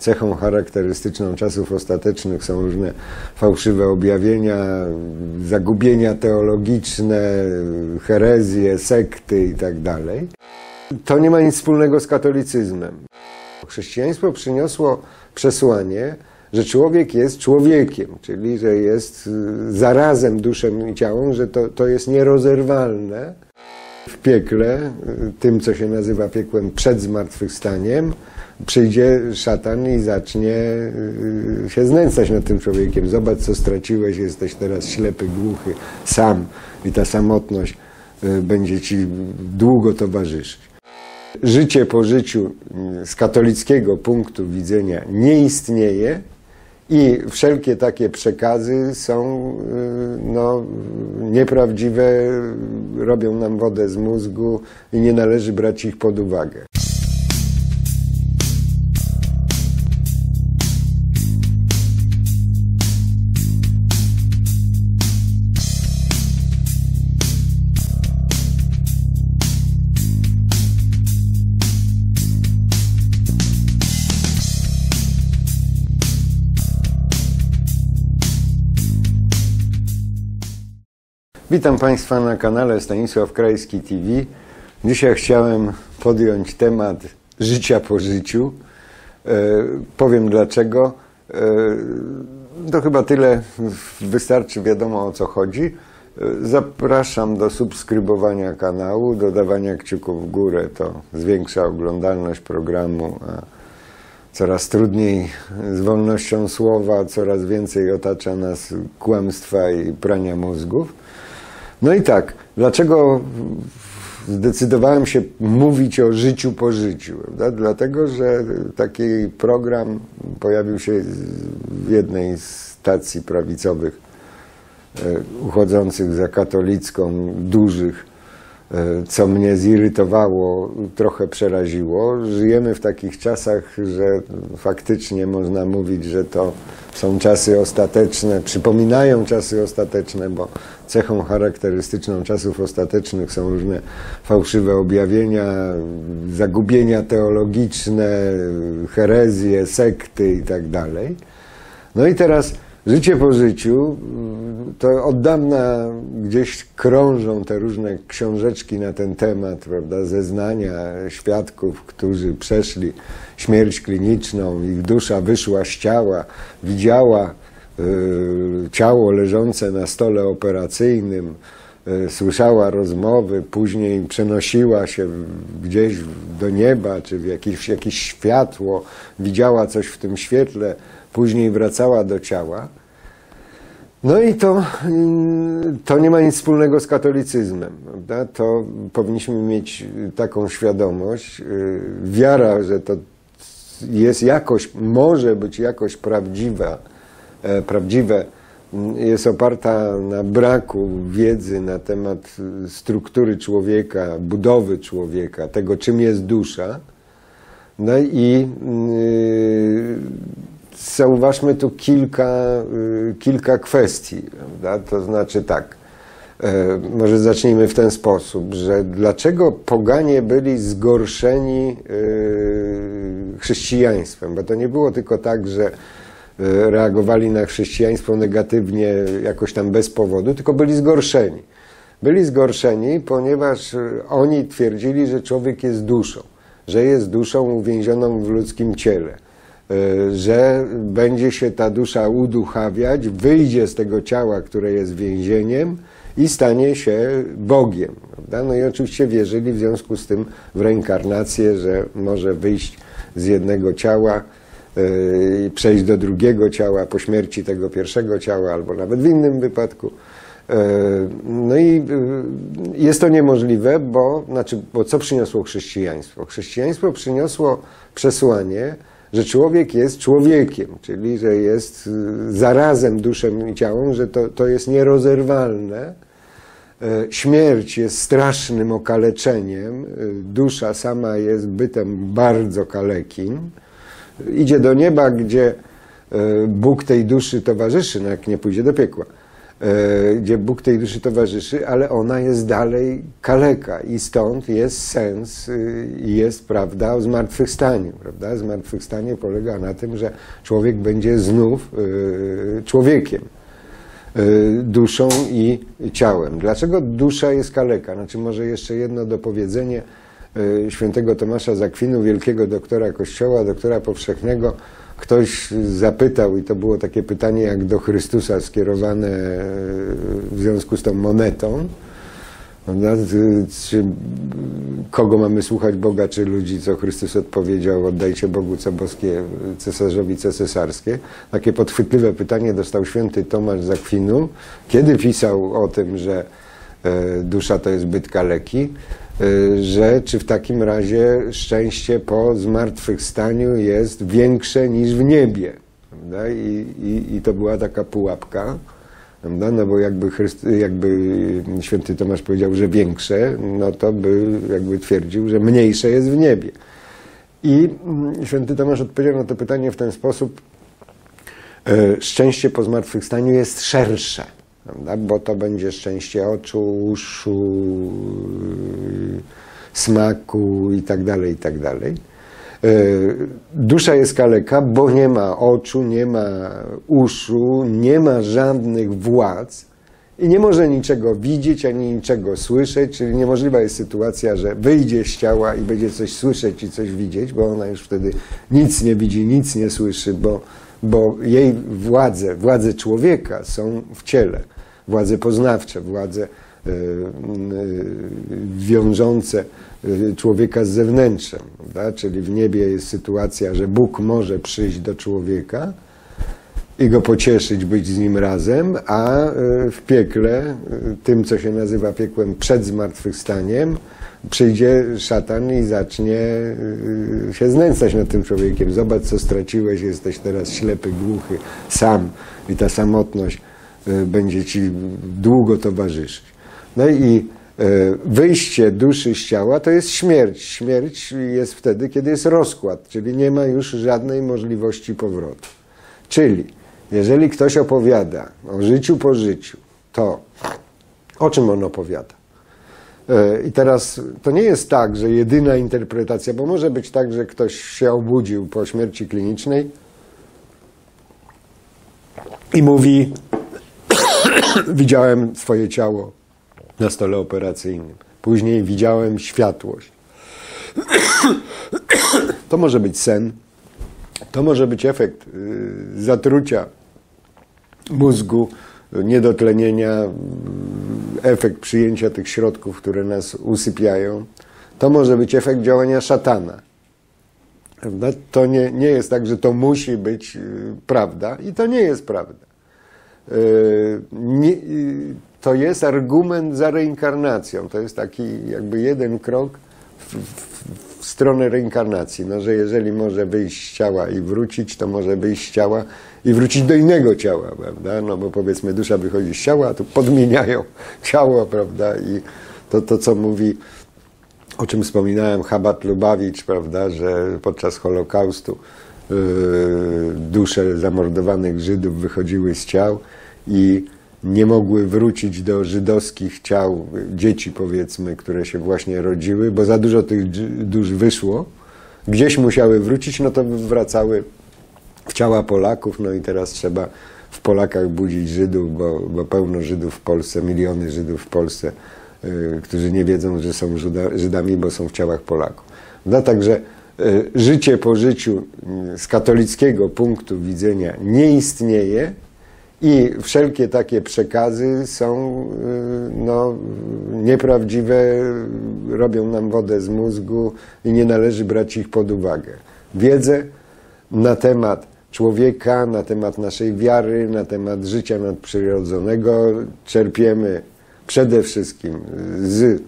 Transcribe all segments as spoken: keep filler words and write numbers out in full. cechą charakterystyczną czasów ostatecznych są różne fałszywe objawienia, zagubienia teologiczne, herezje, sekty itd. To nie ma nic wspólnego z katolicyzmem. Chrześcijaństwo przyniosło przesłanie, że człowiek jest człowiekiem, czyli że jest zarazem duszą i ciałem, że to, to jest nierozerwalne. W piekle, tym co się nazywa piekłem przed zmartwychwstaniem, przyjdzie szatan i zacznie się znęcać nad tym człowiekiem. Zobacz, co straciłeś, jesteś teraz ślepy, głuchy, sam i ta samotność będzie ci długo towarzyszyć. Życie po życiu z katolickiego punktu widzenia nie istnieje i wszelkie takie przekazy są no, nieprawdziwe, robią nam wodę z mózgu i nie należy brać ich pod uwagę. Witam Państwa na kanale Stanisław Krajski T V. Dzisiaj chciałem podjąć temat życia po życiu. E, powiem dlaczego. E, to chyba tyle. Wystarczy, wiadomo o co chodzi. E, zapraszam do subskrybowania kanału, dodawania kciuków w górę. To zwiększa oglądalność programu. A coraz trudniej z wolnością słowa, coraz więcej otacza nas kłamstwa i prania mózgów. No i tak, dlaczego zdecydowałem się mówić o życiu po życiu? Prawda? Dlatego, że taki program pojawił się w jednej z stacji prawicowych uchodzących za katolicką, dużych, co mnie zirytowało, trochę przeraziło. Żyjemy w takich czasach, że faktycznie można mówić, że to są czasy ostateczne, przypominają czasy ostateczne, bo cechą charakterystyczną czasów ostatecznych są różne fałszywe objawienia, zagubienia teologiczne, herezje, sekty itd. No i teraz życie po życiu, to od dawna gdzieś krążą te różne książeczki na ten temat, prawda, zeznania świadków, którzy przeszli śmierć kliniczną, ich dusza wyszła z ciała, widziała y, ciało leżące na stole operacyjnym, y, słyszała rozmowy, później przenosiła się gdzieś do nieba, czy w jakieś, jakieś światło, widziała coś w tym świetle, później wracała do ciała. No i to, to nie ma nic wspólnego z katolicyzmem, prawda? To powinniśmy mieć taką świadomość, wiara, że to jest jakoś, może być jakoś prawdziwa, prawdziwe, jest oparta na braku wiedzy na temat struktury człowieka, budowy człowieka, tego czym jest dusza. No i yy, zauważmy tu kilka, kilka kwestii, prawda? To znaczy tak, może zacznijmy w ten sposób, że dlaczego poganie byli zgorszeni chrześcijaństwem, bo to nie było tylko tak, że reagowali na chrześcijaństwo negatywnie, jakoś tam bez powodu, tylko byli zgorszeni. Byli zgorszeni, ponieważ oni twierdzili, że człowiek jest duszą, że jest duszą uwięzioną w ludzkim ciele, że będzie się ta dusza uduchawiać, wyjdzie z tego ciała, które jest więzieniem i stanie się Bogiem. Prawda? No i oczywiście wierzyli w związku z tym w reinkarnację, że może wyjść z jednego ciała i przejść do drugiego ciała po śmierci tego pierwszego ciała albo nawet w innym wypadku. No i jest to niemożliwe, bo, znaczy, bo co przyniosło chrześcijaństwo? Chrześcijaństwo przyniosło przesłanie, że człowiek jest człowiekiem, czyli że jest zarazem duszą i ciałem, że to, to jest nierozerwalne. Śmierć jest strasznym okaleczeniem, dusza sama jest bytem bardzo kalekim. Idzie do nieba, gdzie Bóg tej duszy towarzyszy, no jak nie pójdzie do piekła. gdzie Bóg tej duszy towarzyszy, ale ona jest dalej kaleka i stąd jest sens, jest prawda o zmartwychwstaniu. Prawda? Zmartwychwstanie polega na tym, że człowiek będzie znów człowiekiem, duszą i ciałem. Dlaczego dusza jest kaleka? Znaczy może jeszcze jedno dopowiedzenie świętego Tomasza z Akwinu, wielkiego doktora Kościoła, doktora powszechnego. Ktoś zapytał, i to było takie pytanie jak do Chrystusa skierowane w związku z tą monetą, prawda? Czy, kogo mamy słuchać, Boga czy ludzi, co Chrystus odpowiedział, oddajcie Bogu co boskie, cesarzowi co cesarskie. Takie podchwytliwe pytanie dostał święty Tomasz z Akwinu, kiedy pisał o tym, że dusza to jest byt kaleki, że czy w takim razie szczęście po zmartwychwstaniu jest większe niż w niebie. I, i, i to była taka pułapka, prawda? No bo jakby, Chryst... jakby święty Tomasz powiedział, że większe, no to by jakby twierdził, że mniejsze jest w niebie. I święty Tomasz odpowiedział na to pytanie w ten sposób, szczęście po zmartwychwstaniu jest szersze. Bo to będzie szczęście oczu, uszu, smaku i tak dalej, i tak dalej. Dusza jest kaleka, bo nie ma oczu, nie ma uszu, nie ma żadnych władz i nie może niczego widzieć, ani niczego słyszeć, czyli niemożliwa jest sytuacja, że wyjdzie z ciała i będzie coś słyszeć i coś widzieć, bo ona już wtedy nic nie widzi, nic nie słyszy, bo, bo jej władze, władze człowieka są w ciele. Władze poznawcze, władze y, y, wiążące człowieka z zewnętrzem. Prawda? Czyli w niebie jest sytuacja, że Bóg może przyjść do człowieka i go pocieszyć, być z nim razem, a w piekle, tym co się nazywa piekłem przed zmartwychwstaniem, przyjdzie szatan i zacznie się znęcać nad tym człowiekiem. Zobacz, co straciłeś, jesteś teraz ślepy, głuchy, sam i ta samotność będzie ci długo towarzyszyć. No i wyjście duszy z ciała to jest śmierć. Śmierć jest wtedy, kiedy jest rozkład, czyli nie ma już żadnej możliwości powrotu. Czyli jeżeli ktoś opowiada o życiu po życiu, to o czym on opowiada? I teraz to nie jest tak, że jedyna interpretacja, bo może być tak, że ktoś się obudził po śmierci klinicznej i mówi, widziałem swoje ciało na stole operacyjnym. Później widziałem światłość. To może być sen. To może być efekt zatrucia mózgu, niedotlenienia, efekt przyjęcia tych środków, które nas usypiają. To może być efekt działania szatana. To nie, nie jest tak, że to musi być prawda i to nie jest prawda. Nie, to jest argument za reinkarnacją. To jest taki jakby jeden krok w, w w stronę reinkarnacji, no, że jeżeli może wyjść z ciała i wrócić, to może wyjść z ciała i wrócić do innego ciała, prawda? No bo powiedzmy dusza wychodzi z ciała, a tu podmieniają ciało, prawda? I to, to co mówi, o czym wspominałem, Chabat Lubawicz, prawda, że podczas Holokaustu yy, dusze zamordowanych Żydów wychodziły z ciał i nie mogły wrócić do żydowskich ciał dzieci, powiedzmy, które się właśnie rodziły, bo za dużo tych dusz wyszło. Gdzieś musiały wrócić, no to wracały w ciała Polaków, no i teraz trzeba w Polakach budzić Żydów, bo, bo pełno Żydów w Polsce, miliony Żydów w Polsce, yy, którzy nie wiedzą, że są Żyda, Żydami, bo są w ciałach Polaków. No także yy, życie po życiu yy, z katolickiego punktu widzenia nie istnieje, i wszelkie takie przekazy są no, nieprawdziwe, robią nam wodę z mózgu i nie należy brać ich pod uwagę. Wiedzę na temat człowieka, na temat naszej wiary, na temat życia nadprzyrodzonego czerpiemy przede wszystkim z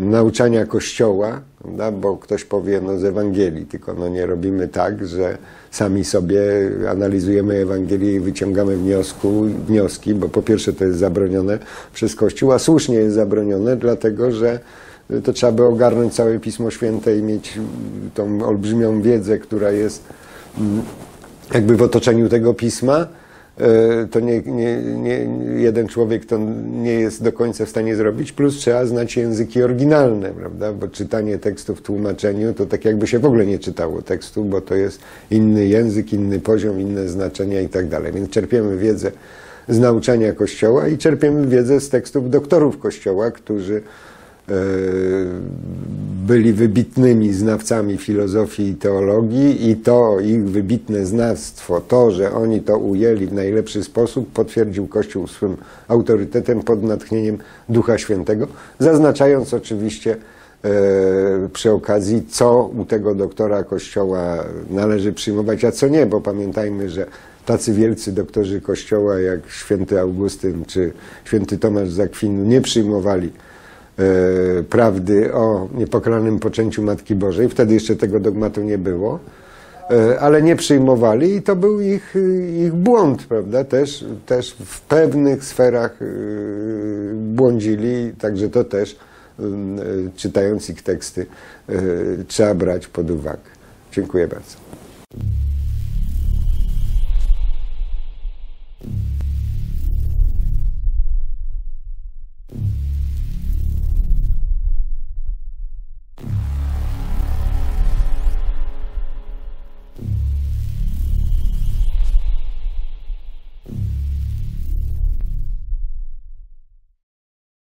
nauczania Kościoła, prawda? Bo ktoś powie, no z Ewangelii, tylko no nie robimy tak, że sami sobie analizujemy Ewangelię i wyciągamy wniosku, wnioski, bo po pierwsze to jest zabronione przez Kościół, a słusznie jest zabronione, dlatego że to trzeba by ogarnąć całe Pismo Święte i mieć tą olbrzymią wiedzę, która jest jakby w otoczeniu tego Pisma, to nie, nie, nie, jeden człowiek to nie jest do końca w stanie zrobić, plus trzeba znać języki oryginalne, prawda? Bo czytanie tekstu w tłumaczeniu to tak jakby się w ogóle nie czytało tekstu, bo to jest inny język, inny poziom, inne znaczenia i tak dalej. Więc czerpiemy wiedzę z nauczania Kościoła i czerpiemy wiedzę z tekstów doktorów Kościoła, którzy byli wybitnymi znawcami filozofii i teologii, i to ich wybitne znawstwo, to, że oni to ujęli w najlepszy sposób, potwierdził Kościół swym autorytetem pod natchnieniem Ducha Świętego, zaznaczając oczywiście przy okazji, co u tego doktora Kościoła należy przyjmować, a co nie, bo pamiętajmy, że tacy wielcy doktorzy Kościoła jak święty Augustyn czy święty Tomasz z Akwinu nie przyjmowali Yy, prawdy o niepokalanym poczęciu Matki Bożej. Wtedy jeszcze tego dogmatu nie było, yy, ale nie przyjmowali i to był ich, ich błąd, prawda? Też, też w pewnych sferach yy, błądzili, także to też yy, czytając ich teksty yy, trzeba brać pod uwagę. Dziękuję bardzo.